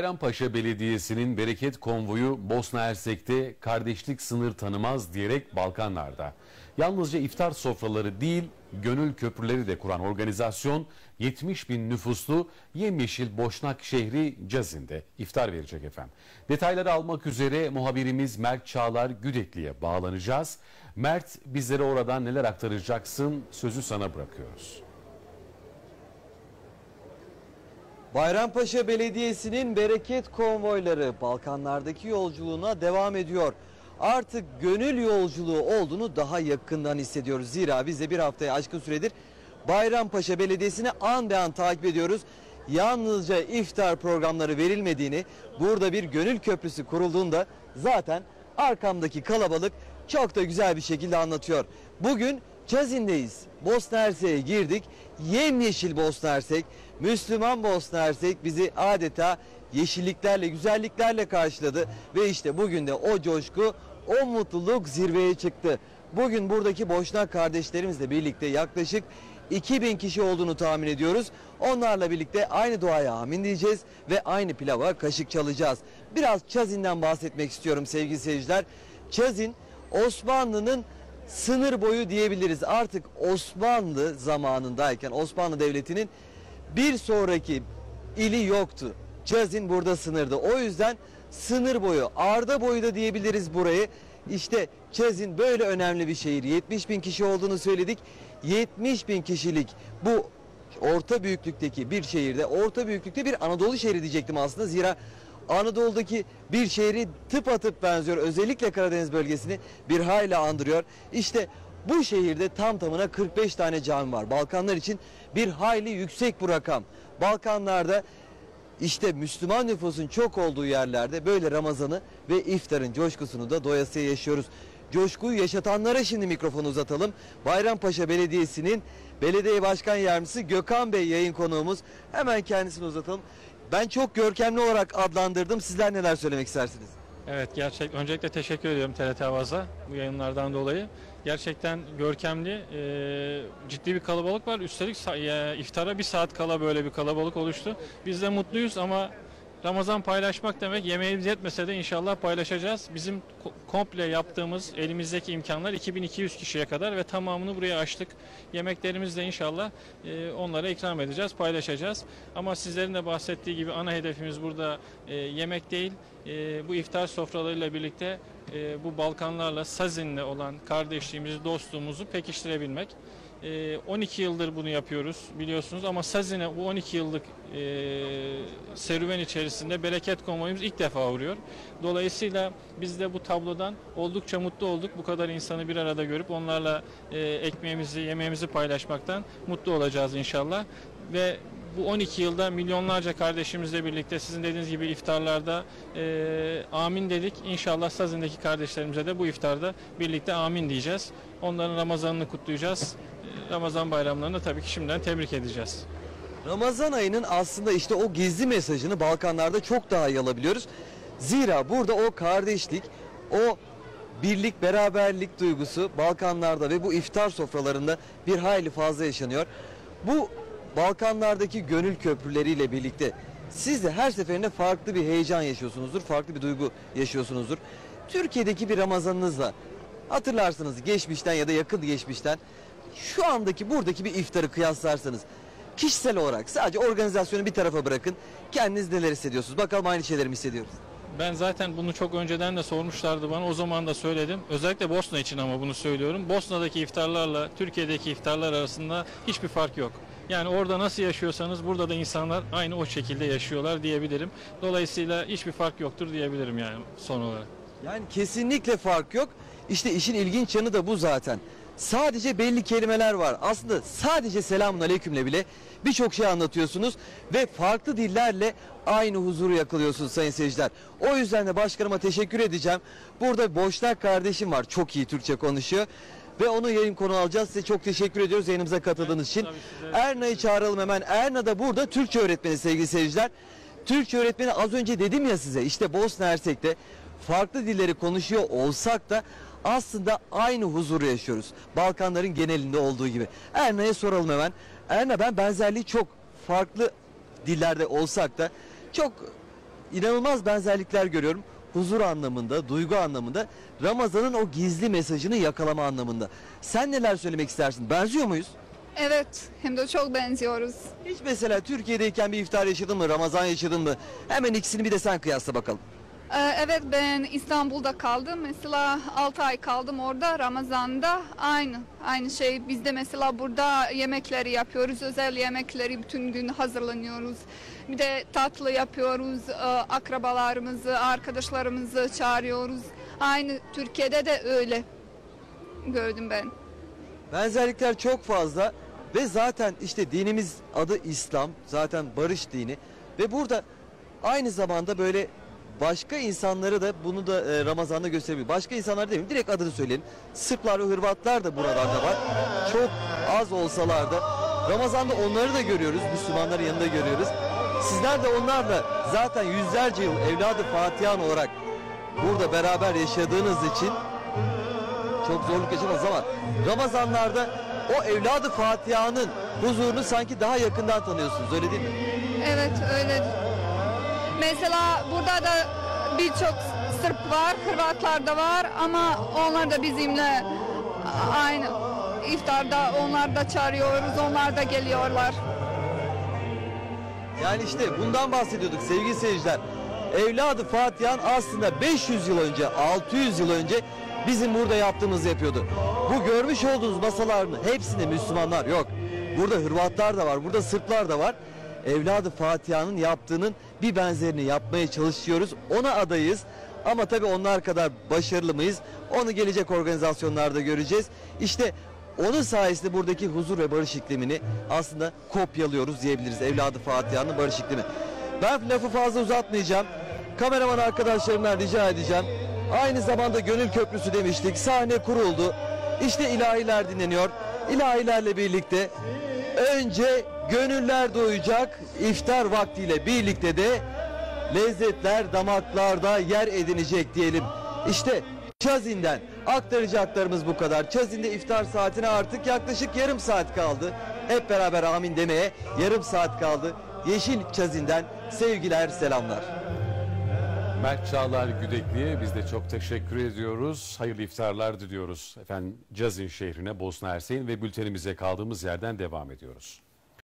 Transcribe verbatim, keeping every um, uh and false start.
Bayrampaşa Belediyesi'nin Bereket Konvoyu Bosna Hersek'te kardeşlik sınır tanımaz diyerek Balkanlar'da. Yalnızca iftar sofraları değil, gönül köprüleri de kuran organizasyon yetmiş bin nüfuslu yemyeşil Boşnak şehri Cazin'de iftar verecek efendim. Detayları almak üzere muhabirimiz Mert Çağlar Güdekli'ye bağlanacağız. Mert, bizlere oradan neler aktaracaksın, sözü sana bırakıyoruz. Bayrampaşa Belediyesi'nin Bereket Konvoyları Balkanlardaki yolculuğuna devam ediyor. Artık gönül yolculuğu olduğunu daha yakından hissediyoruz. Zira biz de bir haftaya aşkın süredir Bayrampaşa Belediyesi'ni an be an takip ediyoruz. Yalnızca iftar programları verilmediğini, burada bir gönül köprüsü kurulduğunda zaten arkamdaki kalabalık çok da güzel bir şekilde anlatıyor. Bugün Cazin'deyiz. Bosna Hersek'e girdik. Yemyeşil Bosna Hersek, Müslüman Bosna Hersek bizi adeta yeşilliklerle, güzelliklerle karşıladı. Ve işte bugün de o coşku, o mutluluk zirveye çıktı. Bugün buradaki Boşnak kardeşlerimizle birlikte yaklaşık iki bin kişi olduğunu tahmin ediyoruz. Onlarla birlikte aynı duaya amin diyeceğiz ve aynı pilava kaşık çalacağız. Biraz Cazin'den bahsetmek istiyorum sevgili seyirciler. Cazin, Osmanlı'nın sınır boyu diyebiliriz. Artık Osmanlı zamanındayken Osmanlı Devleti'nin bir sonraki ili yoktu. Cazin burada sınırdı. O yüzden sınır boyu, Arda boyu da diyebiliriz burayı. İşte Cazin böyle önemli bir şehir. yetmiş bin kişi olduğunu söyledik. yetmiş bin kişilik bu orta büyüklükteki bir şehirde, orta büyüklükte bir Anadolu şehri diyecektim aslında. Zira Anadolu'daki bir şehri tıpatıp benziyor. Özellikle Karadeniz bölgesini bir hayli andırıyor. İşte bu şehirde tam tamına kırk beş tane cami var. Balkanlar için bir hayli yüksek bu rakam. Balkanlarda işte Müslüman nüfusun çok olduğu yerlerde böyle Ramazan'ı ve iftarın coşkusunu da doyasıya yaşıyoruz. Coşkuyu yaşatanlara şimdi mikrofonu uzatalım. Bayrampaşa Belediyesi'nin Belediye Başkan Yardımcısı Gökhan Bey yayın konuğumuz. Hemen kendisini uzatalım. Ben çok görkemli olarak adlandırdım. Sizler neler söylemek istersiniz? Evet, gerçek. Öncelikle teşekkür ediyorum T R T Avaz'a bu yayınlardan dolayı. Gerçekten görkemli, e, ciddi bir kalabalık var. Üstelik e, iftara bir saat kala böyle bir kalabalık oluştu. Biz de mutluyuz ama Ramazan paylaşmak demek, yemeğimiz yetmese de inşallah paylaşacağız. Bizim komple yaptığımız elimizdeki imkanlar iki bin iki yüz kişiye kadar ve tamamını buraya açtık. Yemeklerimizle inşallah e, onlara ikram edeceğiz, paylaşacağız. Ama sizlerin de bahsettiği gibi ana hedefimiz burada e, yemek değil. E, bu iftar sofralarıyla birlikte e, bu Balkanlarla, Cazin'le olan kardeşliğimizi, dostluğumuzu pekiştirebilmek. on iki yıldır bunu yapıyoruz biliyorsunuz ama Cazin'e bu on iki yıllık e, serüven içerisinde Bereket Konvoyumuz ilk defa uğruyor. Dolayısıyla biz de bu tablodan oldukça mutlu olduk. Bu kadar insanı bir arada görüp onlarla e, ekmeğimizi, yemeğimizi paylaşmaktan mutlu olacağız inşallah. Ve bu on iki yılda milyonlarca kardeşimizle birlikte sizin dediğiniz gibi iftarlarda e, amin dedik. İnşallah Cazin'deki kardeşlerimize de bu iftarda birlikte amin diyeceğiz. Onların Ramazan'ını kutlayacağız. Ramazan bayramlarını tabii ki şimdiden tebrik edeceğiz. Ramazan ayının aslında işte o gizli mesajını Balkanlar'da çok daha iyi alabiliyoruz. Zira burada o kardeşlik, o birlik, beraberlik duygusu Balkanlar'da ve bu iftar sofralarında bir hayli fazla yaşanıyor. Bu Balkanlar'daki gönül köprüleriyle birlikte siz de her seferinde farklı bir heyecan yaşıyorsunuzdur, farklı bir duygu yaşıyorsunuzdur. Türkiye'deki bir Ramazan'ınızla hatırlarsınız geçmişten ya da yakın geçmişten. Şu andaki buradaki bir iftarı kıyaslarsanız kişisel olarak sadece organizasyonu bir tarafa bırakın. Kendiniz neler hissediyorsunuz? Bakalım aynı şeyleri mi hissediyoruz? Ben zaten bunu çok önceden de sormuşlardı bana. O zaman da söyledim. Özellikle Bosna için ama bunu söylüyorum. Bosna'daki iftarlarla Türkiye'deki iftarlar arasında hiçbir fark yok. Yani orada nasıl yaşıyorsanız burada da insanlar aynı o şekilde yaşıyorlar diyebilirim. Dolayısıyla hiçbir fark yoktur diyebilirim yani son olarak. Yani kesinlikle fark yok. İşte işin ilginç yanı da bu zaten. Sadece belli kelimeler var. Aslında sadece selamun aleykümle bile birçok şey anlatıyorsunuz ve farklı dillerle aynı huzuru yakalıyorsunuz sayın seyirciler. O yüzden de başkanıma teşekkür edeceğim. Burada Boşnak kardeşim var. Çok iyi Türkçe konuşuyor. Ve onu yayın konu alacağız. Size çok teşekkür ediyoruz yayınımıza katıldığınız için. Erna'yı çağıralım hemen. Erna da burada Türkçe öğretmeni sevgili seyirciler. Türkçe öğretmeni az önce dedim ya size. İşte Bosna Hersek'te farklı dilleri konuşuyor olsak da aslında aynı huzuru yaşıyoruz. Balkanların genelinde olduğu gibi. Erna'ya soralım hemen. Erna, ben benzerliği çok farklı dillerde olsak da çok inanılmaz benzerlikler görüyorum. Huzur anlamında, duygu anlamında, Ramazan'ın o gizli mesajını yakalama anlamında. Sen neler söylemek istersin? Benziyor muyuz? Evet, hem de çok benziyoruz. Hiç mesela Türkiye'deyken bir iftar yaşadın mı, Ramazan yaşadın mı? Hemen ikisini bir de sen kıyasla bakalım. Evet, ben İstanbul'da kaldım. Mesela altı ay kaldım orada. Ramazan'da aynı aynı şey. Biz de mesela burada yemekleri yapıyoruz. Özel yemekleri bütün gün hazırlanıyoruz. Bir de tatlı yapıyoruz. Akrabalarımızı, arkadaşlarımızı çağırıyoruz. Aynı Türkiye'de de öyle gördüm ben. Benzerlikler çok fazla ve zaten işte dinimiz adı İslam. Zaten barış dini ve burada aynı zamanda böyle başka insanları da bunu da Ramazan'da gösterebilir. Başka insanlar değil mi? Direkt adını söyleyelim. Sırplar ve Hırvatlar da buralarda var. Çok az olsalar da Ramazan'da onları da görüyoruz. Müslümanların yanında görüyoruz. Sizler de onlarla zaten yüzlerce yıl Evladı Fatihan olarak burada beraber yaşadığınız için çok zorluk yaşamaz ama Ramazanlarda o Evladı Fatiha'nın huzurunu sanki daha yakından tanıyorsunuz. Öyle değil mi? Evet, öyle. Mesela burada da birçok Sırp var, Hırvatlar da var ama onlar da bizimle aynı iftarda onlar da çağırıyoruz, onlar da geliyorlar. Yani işte bundan bahsediyorduk sevgili seyirciler. Evladı Fatiha'nın aslında beş yüz yıl önce, altı yüz yıl önce bizim burada yaptığımızı yapıyordu. Bu görmüş olduğunuz masaların hepsinde Müslümanlar yok. Burada Hırvatlar da var, burada Sırplar da var. Evladı Fatiha'nın yaptığının bir benzerini yapmaya çalışıyoruz. Ona adayız ama tabii onlar kadar başarılı mıyız? Onu gelecek organizasyonlarda göreceğiz. İşte onun sayesinde buradaki huzur ve barış iklimini aslında kopyalıyoruz diyebiliriz. Evladı Fatiha'nın barış iklimi. Ben lafı fazla uzatmayacağım. Kameraman arkadaşlarımdan rica edeceğim. Aynı zamanda Gönül Köprüsü demiştik. Sahne kuruldu. İşte ilahiler dinleniyor. İlahilerle birlikte önce gönüller doyacak, iftar vaktiyle birlikte de lezzetler damaklarda yer edinecek diyelim. İşte Cazin'den aktaracaklarımız bu kadar. Cazin'de iftar saatine artık yaklaşık yarım saat kaldı. Hep beraber amin demeye yarım saat kaldı. Yeşil Cazin'den sevgiler, selamlar. Mert Çağlar Güdekli'ye biz de çok teşekkür ediyoruz. Hayırlı iftarlar diliyoruz. Efendim Cazin şehrine, Bosna Hersek'in ve bültenimize kaldığımız yerden devam ediyoruz.